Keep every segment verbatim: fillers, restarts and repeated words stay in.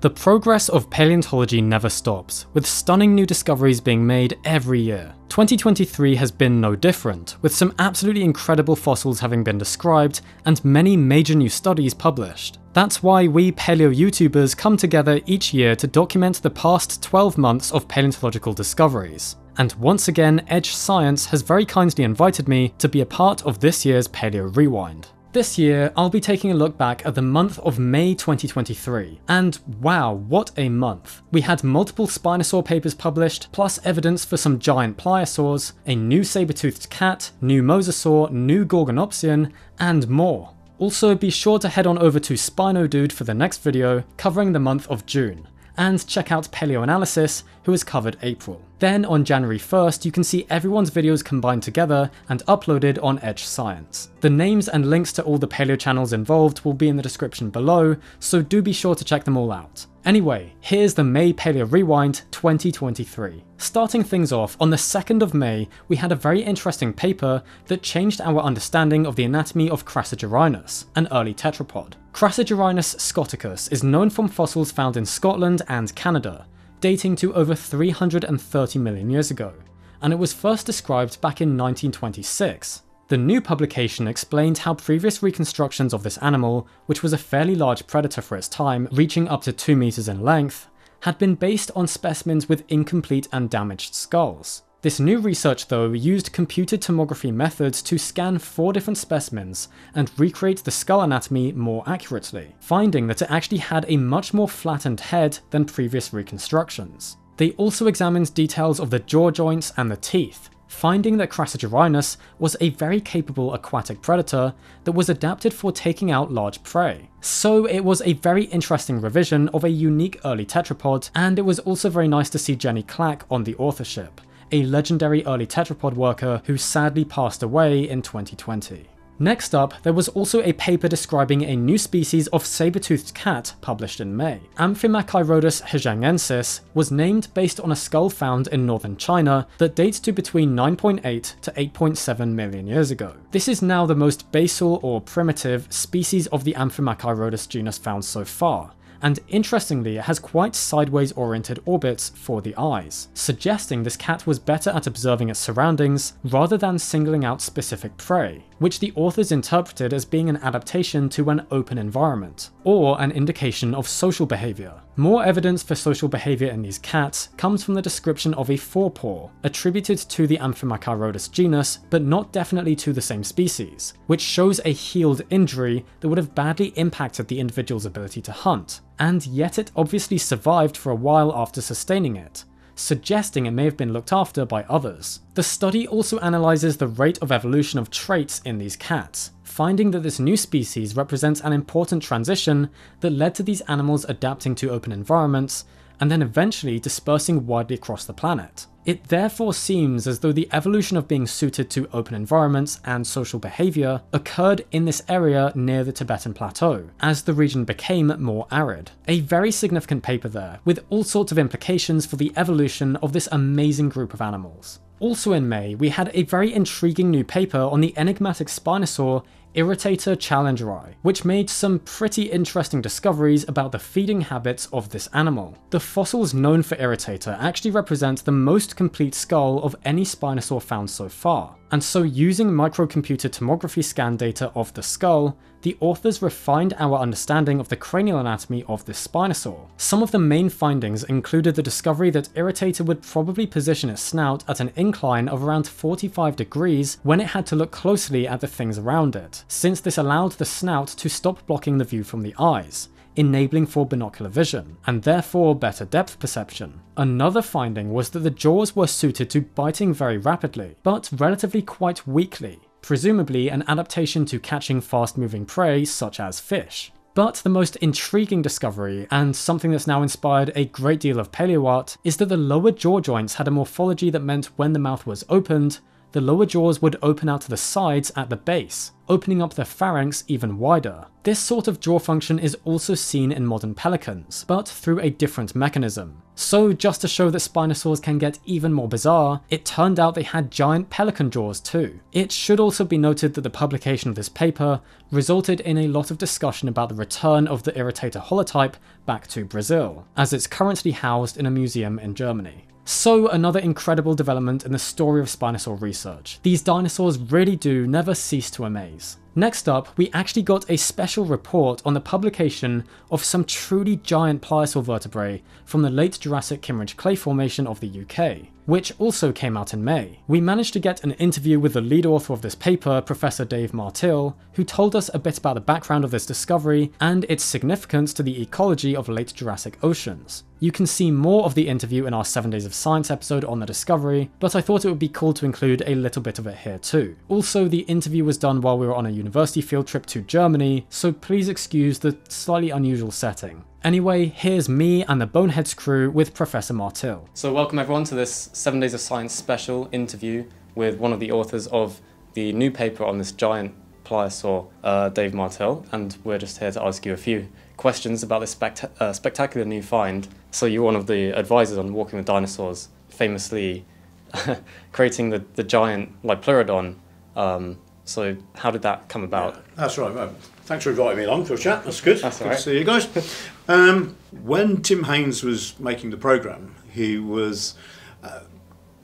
The progress of paleontology never stops, with stunning new discoveries being made every year. twenty twenty-three has been no different, with some absolutely incredible fossils having been described and many major new studies published. That's why we paleo YouTubers come together each year to document the past twelve months of paleontological discoveries. And once again, Edge Science has very kindly invited me to be a part of this year's Paleo Rewind. This year, I'll be taking a look back at the month of May twenty twenty-three, and wow, what a month. We had multiple Spinosaur papers published, plus evidence for some giant Pliosaurs, a new saber-toothed cat, new mosasaur, new gorgonopsian, and more. Also, be sure to head on over to SpinoDude for the next video, covering the month of June. And check out Paleoanalysis, who has covered April. Then on January first, you can see everyone's videos combined together and uploaded on Edge Science. The names and links to all the paleo channels involved will be in the description below, so do be sure to check them all out. Anyway, here's the May Paleo Rewind twenty twenty-three. Starting things off, on the second of May, we had a very interesting paper that changed our understanding of the anatomy of Crassigyrinus, an early tetrapod. Crassigerinus scoticus is known from fossils found in Scotland and Canada, dating to over three hundred thirty million years ago, and it was first described back in nineteen twenty-six. The new publication explained how previous reconstructions of this animal, which was a fairly large predator for its time, reaching up to two meters in length, had been based on specimens with incomplete and damaged skulls. This new research, though, used computed tomography methods to scan four different specimens and recreate the skull anatomy more accurately, finding that it actually had a much more flattened head than previous reconstructions. They also examined details of the jaw joints and the teeth, finding that Crassigyrinus was a very capable aquatic predator that was adapted for taking out large prey. So it was a very interesting revision of a unique early tetrapod, and it was also very nice to see Jenny Clack on the authorship, a legendary early tetrapod worker who sadly passed away in twenty twenty. Next up, there was also a paper describing a new species of saber-toothed cat published in May. Amphimachairodus hejiangensis was named based on a skull found in northern China that dates to between nine point eight to eight point seven million years ago. This is now the most basal or primitive species of the Amphimachairodus genus found so far, and interestingly it has quite sideways oriented orbits for the eyes, suggesting this cat was better at observing its surroundings rather than singling out specific prey, which the authors interpreted as being an adaptation to an open environment, or an indication of social behaviour. More evidence for social behaviour in these cats comes from the description of a forepaw, attributed to the Amphimachairodus genus but not definitely to the same species, which shows a healed injury that would have badly impacted the individual's ability to hunt, and yet it obviously survived for a while after sustaining it, suggesting it may have been looked after by others. The study also analyzes the rate of evolution of traits in these cats, finding that this new species represents an important transition that led to these animals adapting to open environments and then eventually dispersing widely across the planet. It therefore seems as though the evolution of being suited to open environments and social behaviour occurred in this area near the Tibetan Plateau, as the region became more arid. A very significant paper there, with all sorts of implications for the evolution of this amazing group of animals. Also in May, we had a very intriguing new paper on the enigmatic Spinosaur Irritator challengeri, which made some pretty interesting discoveries about the feeding habits of this animal. The fossils known for Irritator actually represent the most complete skull of any Spinosaur found so far, and so using microcomputer tomography scan data of the skull, the authors refined our understanding of the cranial anatomy of this Spinosaur. Some of the main findings included the discovery that Irritator would probably position its snout at an incline of around forty-five degrees when it had to look closely at the things around it, since this allowed the snout to stop blocking the view from the eyes, enabling for binocular vision, and therefore better depth perception. Another finding was that the jaws were suited to biting very rapidly, but relatively quite weakly, presumably an adaptation to catching fast-moving prey such as fish. But the most intriguing discovery, and something that's now inspired a great deal of paleo art, is that the lower jaw joints had a morphology that meant when the mouth was opened, the lower jaws would open out to the sides at the base, opening up the pharynx even wider. This sort of jaw function is also seen in modern pelicans, but through a different mechanism. So just to show that spinosaurs can get even more bizarre, it turned out they had giant pelican jaws too. It should also be noted that the publication of this paper resulted in a lot of discussion about the return of the Irritator holotype back to Brazil, as it's currently housed in a museum in Germany. So another incredible development in the story of Spinosaur research. These dinosaurs really do never cease to amaze. Next up, we actually got a special report on the publication of some truly giant Pliosaur vertebrae from the late Jurassic Kimmeridge Clay Formation of the U K, which also came out in May. We managed to get an interview with the lead author of this paper, Professor Dave Martill, who told us a bit about the background of this discovery and its significance to the ecology of late Jurassic oceans. You can see more of the interview in our seven Days of Science episode on the discovery, but I thought it would be cool to include a little bit of it here too. Also, the interview was done while we were on a university field trip to Germany, so please excuse the slightly unusual setting. Anyway, here's me and the Boneheads crew with Professor Martill. So welcome everyone to this seven Days of Science special interview with one of the authors of the new paper on this giant Pliosaur, uh, Dave Martill, and we're just here to ask you a few questions about this specta uh, spectacular new find. So you're one of the advisors on Walking with Dinosaurs, famously creating the, the giant Liopleurodon. Um, so how did that come about? Yeah, that's right. Well, thanks for inviting me along for a chat. That's good. That's all right. Good to see you guys. Um, when Tim Haynes was making the programme, he was uh,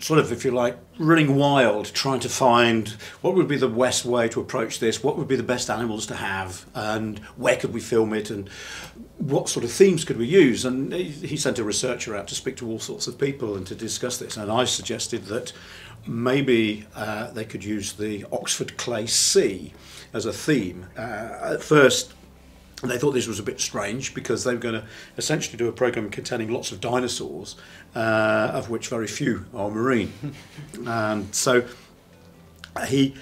sort of, if you like, running wild, trying to find what would be the best way to approach this, what would be the best animals to have, and where could we film it, and what sort of themes could we use. And he sent a researcher out to speak to all sorts of people and to discuss this, and I suggested that maybe uh, they could use the Oxford Clay Sea as a theme. Uh, at first they thought this was a bit strange because they were going to essentially do a programme containing lots of dinosaurs, uh, of which very few are marine. And so he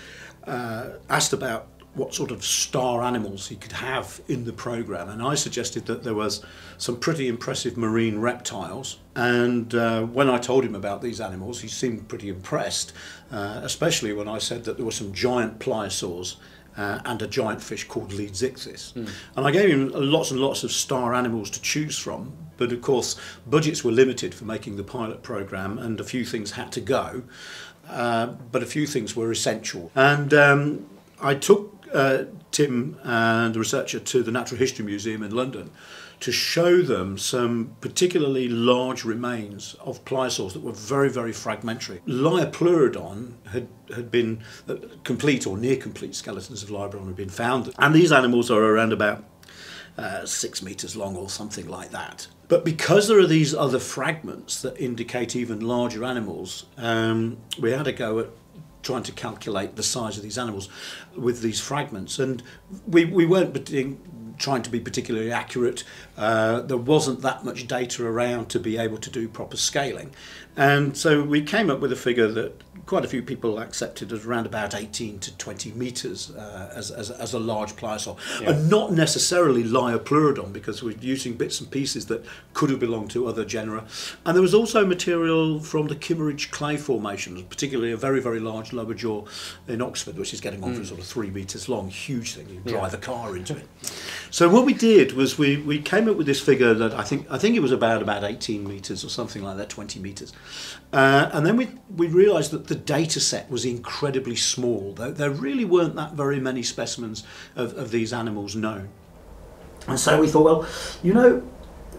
uh, asked about what sort of star animals he could have in the programme, and I suggested that there was some pretty impressive marine reptiles. And uh, when I told him about these animals, he seemed pretty impressed, uh, especially when I said that there were some giant pliosaurs Uh, and a giant fish called Leedsichthys. Mm. And I gave him lots and lots of star animals to choose from, but of course budgets were limited for making the pilot programme, and a few things had to go, uh, but a few things were essential. And um, I took uh, Tim and the researcher to the Natural History Museum in London to show them some particularly large remains of pliosaurs that were very, very fragmentary. Liopleurodon had, had been, uh, complete or near complete skeletons of Liopleurodon had been found. And these animals are around about uh, six metres long or something like that. But because there are these other fragments that indicate even larger animals, um, we had a go at trying to calculate the size of these animals with these fragments. And we, we weren't trying to be particularly accurate. Uh, there wasn't that much data around to be able to do proper scaling. And so we came up with a figure that quite a few people accepted as around about eighteen to twenty metres uh, as, as, as a large pliosaur. Yeah. And not necessarily Liopleurodon, because we're using bits and pieces that could have belonged to other genera. And there was also material from the Kimmeridge Clay Formation, particularly a very, very large lower jaw in Oxford, which is getting on mm. for sort of three metres long, huge thing. You drive yeah. a car into it. So what we did was we, we came up with this figure that I think I think it was about, about eighteen metres or something like that, twenty metres. Uh, and then we, we realised that the data set was incredibly small. There, there really weren't that very many specimens of, of these animals known. And so we thought, well, you know,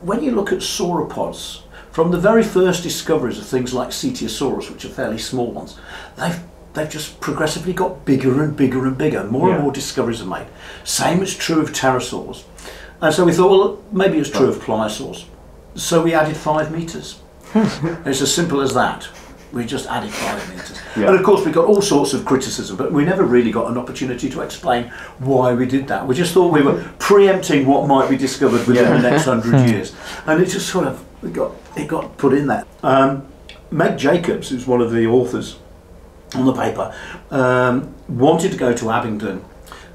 when you look at sauropods, from the very first discoveries of things like Cetiosaurus, which are fairly small ones, they've they've just progressively got bigger and bigger and bigger. More yeah. and more discoveries are made. Same is true of pterosaurs. And so we thought, well, maybe it's true of pliosaurs. So we added five metres. It's as simple as that. We just added five metres. Yeah. And of course we got all sorts of criticism, but we never really got an opportunity to explain why we did that. We just thought we were preempting what might be discovered within yeah. the next hundred years. And it just sort of it got, it got put in there. Um, Meg Jacobs, who's one of the authors on the paper, um, wanted to go to Abingdon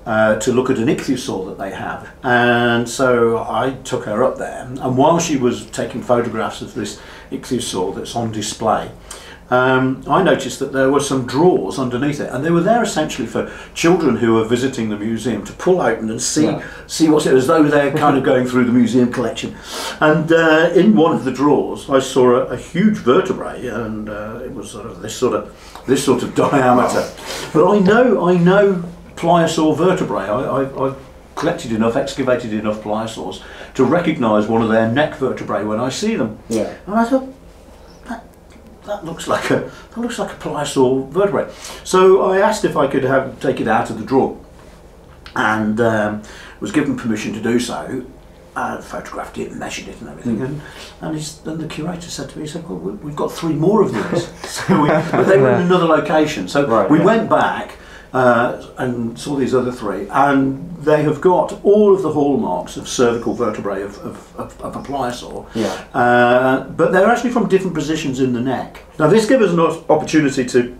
uh, to look at an ichthyosaur that they have, and so I took her up there, and while she was taking photographs of this ichthyosaur that's on display, um, I noticed that there were some drawers underneath it, and they were there essentially for children who were visiting the museum to pull open and see yeah. see what's it, as though they're kind of going through the museum collection. And uh, in one of the drawers I saw a, a huge vertebrae, and uh, it was sort of this sort of this sort of diameter. Wow. But I know I know Pliosaur vertebrae. I, I, I've collected enough, excavated enough pliosaurs to recognise one of their neck vertebrae when I see them. Yeah. And I thought, that, that looks like a that looks like a pliosaur vertebrae. So I asked if I could have take it out of the drawer, and um, was given permission to do so. I photographed it and measured it and everything, mm. and and, his, and the curator said to me, he said, well, we've got three more of these, so we, but they were in another location. So right, we yeah. went back Uh, and saw these other three, and they have got all of the hallmarks of cervical vertebrae of, of, of, of a pliosaur, yeah. uh, but they're actually from different positions in the neck. Now this gives us an opportunity to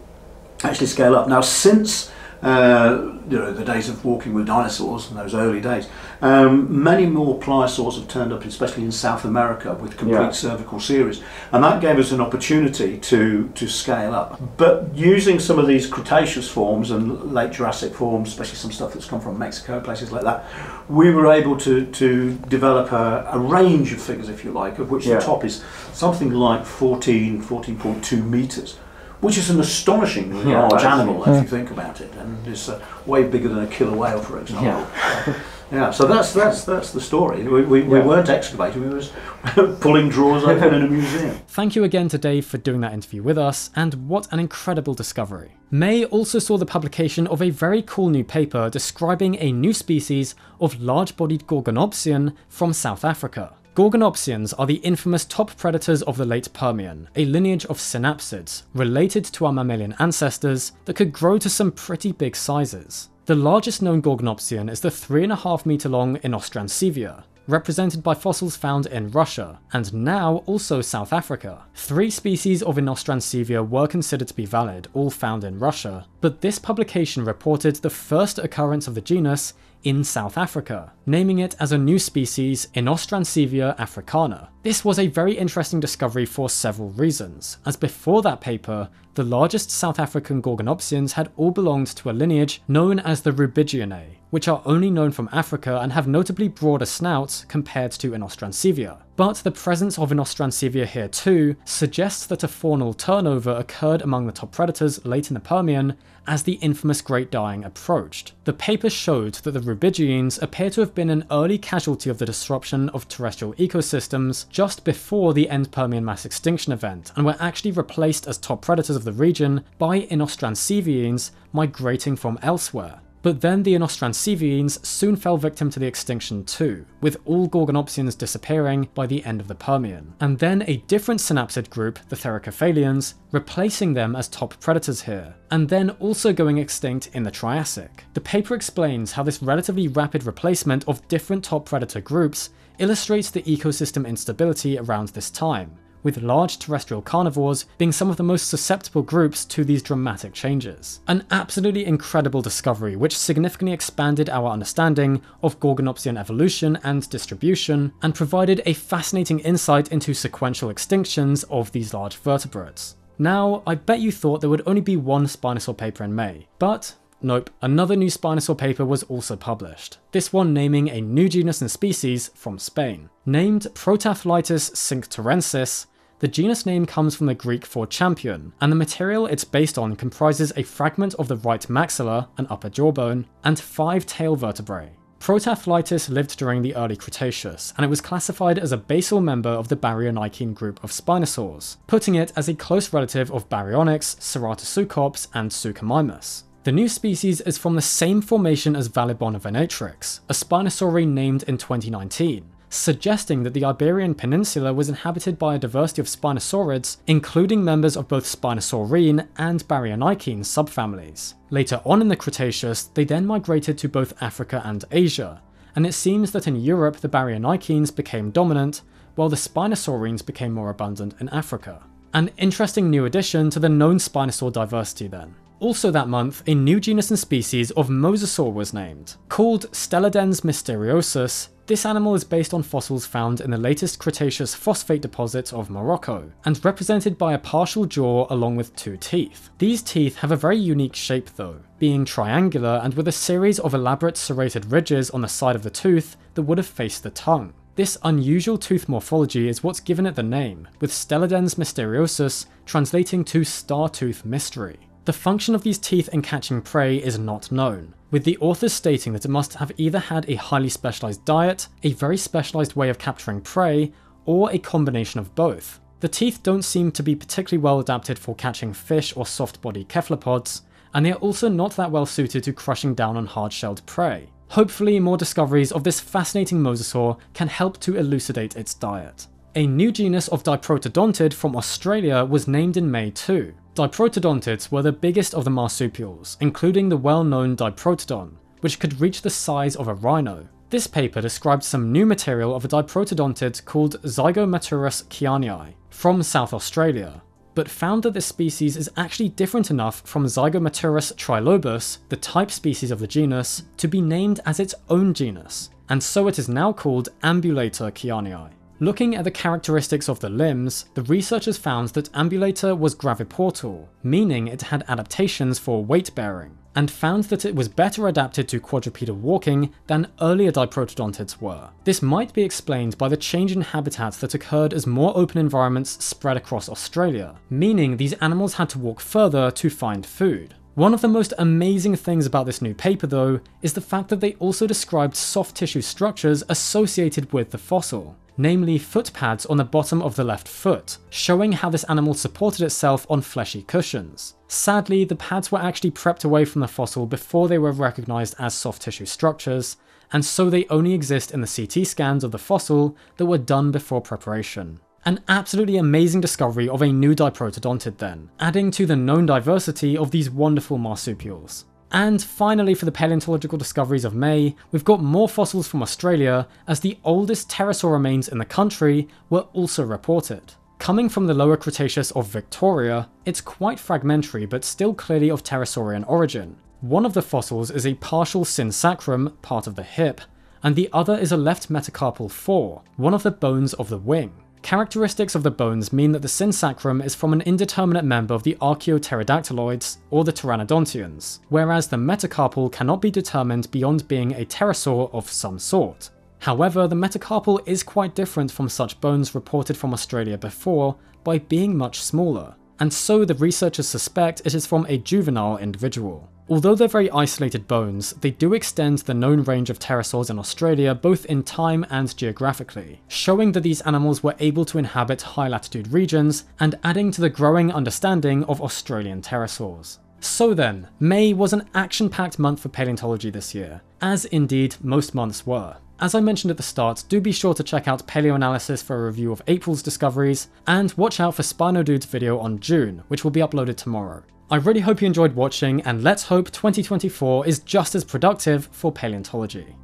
actually scale up. Now since uh, you know, the days of walking with dinosaurs in those early days, um, many more pliosaurs have turned up, especially in South America, with complete yeah. cervical series, and that gave us an opportunity to to scale up. But using some of these Cretaceous forms and late Jurassic forms, especially some stuff that's come from Mexico, places like that, we were able to to develop a, a range of figures, if you like, of which yeah. the top is something like fourteen, fourteen point two meters. Which is an astonishingly yeah, large animal, if you think about it, and it's uh, way bigger than a killer whale, for example. Yeah, so, yeah, so that's that's that's the story. We, we, yeah. we weren't excavating; we were pulling drawers open in a museum. Thank you again to Dave for doing that interview with us, and what an incredible discovery! May also saw the publication of a very cool new paper describing a new species of large-bodied gorgonopsian from South Africa. Gorgonopsians are the infamous top predators of the late Permian, a lineage of synapsids, related to our mammalian ancestors, that could grow to some pretty big sizes. The largest known gorgonopsian is the three and a half meter long Inostrancevia, represented by fossils found in Russia, and now also South Africa. Three species of Inostrancevia were considered to be valid, all found in Russia, but this publication reported the first occurrence of the genus in South Africa, naming it as a new species, Inostrancevia africana. This was a very interesting discovery for several reasons, as before that paper, the largest South African gorgonopsians had all belonged to a lineage known as the Rubidgeinae, which are only known from Africa and have notably broader snouts compared to Inostrancevia. But the presence of Inostrancevia here too suggests that a faunal turnover occurred among the top predators late in the Permian as the infamous Great Dying approached. The paper showed that the Rubidgeines appear to have been an early casualty of the disruption of terrestrial ecosystems just before the end Permian mass extinction event, and were actually replaced as top predators of the region by Inostrancevines migrating from elsewhere. But then the Inostrancevines soon fell victim to the extinction too, with all gorgonopsians disappearing by the end of the Permian. And then a different synapsid group, the Theracocephalians, replacing them as top predators here, and then also going extinct in the Triassic. The paper explains how this relatively rapid replacement of different top predator groups illustrates the ecosystem instability around this time, with large terrestrial carnivores being some of the most susceptible groups to these dramatic changes. An absolutely incredible discovery which significantly expanded our understanding of gorgonopsian evolution and distribution, and provided a fascinating insight into sequential extinctions of these large vertebrates. Now, I bet you thought there would only be one Spinosaur paper in May, but nope, another new Spinosaur paper was also published, this one naming a new genus and species from Spain. Named Protathlitis cinctorensis, the genus name comes from the Greek for champion, and the material it's based on comprises a fragment of the right maxilla, an upper jawbone, and five tail vertebrae. Protathlitis lived during the early Cretaceous, and it was classified as a basal member of the Baryonychian group of spinosaurs, putting it as a close relative of Baryonyx, Ceratosucops, and Suchomimus. The new species is from the same formation as Vallibona venatrix, a Spinosaurine named in twenty nineteen. Suggesting that the Iberian Peninsula was inhabited by a diversity of Spinosaurids, including members of both Spinosaurine and Baryonychene subfamilies. Later on in the Cretaceous, they then migrated to both Africa and Asia, and it seems that in Europe the Baryonychenes became dominant, while the Spinosaurines became more abundant in Africa. An interesting new addition to the known Spinosaur diversity then. Also that month, a new genus and species of mosasaur was named. Called Stelladens mysteriosus, This animal is based on fossils found in the latest Cretaceous phosphate deposits of Morocco, and represented by a partial jaw along with two teeth. These teeth have a very unique shape though, being triangular and with a series of elaborate serrated ridges on the side of the tooth that would have faced the tongue. This unusual tooth morphology is what's given it the name, with Stelladens mysteriosus translating to star-tooth mystery. The function of these teeth in catching prey is not known, with the authors stating that it must have either had a highly specialised diet, a very specialised way of capturing prey, or a combination of both. The teeth don't seem to be particularly well adapted for catching fish or soft-bodied cephalopods, and they are also not that well suited to crushing down on hard-shelled prey. Hopefully more discoveries of this fascinating mosasaur can help to elucidate its diet. A new genus of Diprotodontid from Australia was named in May too. Diprotodontids were the biggest of the marsupials, including the well-known Diprotodon, which could reach the size of a rhino. This paper described some new material of a Diprotodontid called Zygomaturus kianii from South Australia, but found that this species is actually different enough from Zygomaturus trilobus, the type species of the genus, to be named as its own genus, and so it is now called Ambulator kianii. Looking at the characteristics of the limbs, the researchers found that Ambulator was graviportal, meaning it had adaptations for weight bearing, and found that it was better adapted to quadrupedal walking than earlier diprotodontids were. This might be explained by the change in habitat that occurred as more open environments spread across Australia, meaning these animals had to walk further to find food. One of the most amazing things about this new paper though, is the fact that they also described soft tissue structures associated with the fossil, namely foot pads on the bottom of the left foot, showing how this animal supported itself on fleshy cushions. Sadly, the pads were actually prepped away from the fossil before they were recognised as soft tissue structures, and so they only exist in the C T scans of the fossil that were done before preparation. An absolutely amazing discovery of a new diprotodontid then, adding to the known diversity of these wonderful marsupials. And finally, for the paleontological discoveries of May, we've got more fossils from Australia, as the oldest pterosaur remains in the country were also reported. Coming from the Lower Cretaceous of Victoria, it's quite fragmentary but still clearly of pterosaurian origin. One of the fossils is a partial synsacrum, part of the hip, and the other is a left metacarpal four, one of the bones of the wing. Characteristics of the bones mean that the synsacrum is from an indeterminate member of the Archaeopterodactyloids or the Pteranodontians, whereas the metacarpal cannot be determined beyond being a pterosaur of some sort. However, the metacarpal is quite different from such bones reported from Australia before by being much smaller, and so the researchers suspect it is from a juvenile individual. Although they're very isolated bones, they do extend the known range of pterosaurs in Australia both in time and geographically, showing that these animals were able to inhabit high latitude regions and adding to the growing understanding of Australian pterosaurs. So then, May was an action-packed month for paleontology this year, as indeed most months were. As I mentioned at the start, do be sure to check out Paleoanalysis for a review of April's discoveries, and watch out for SpinoDude's video on June, which will be uploaded tomorrow. I really hope you enjoyed watching, and let's hope twenty twenty-four is just as productive for paleontology.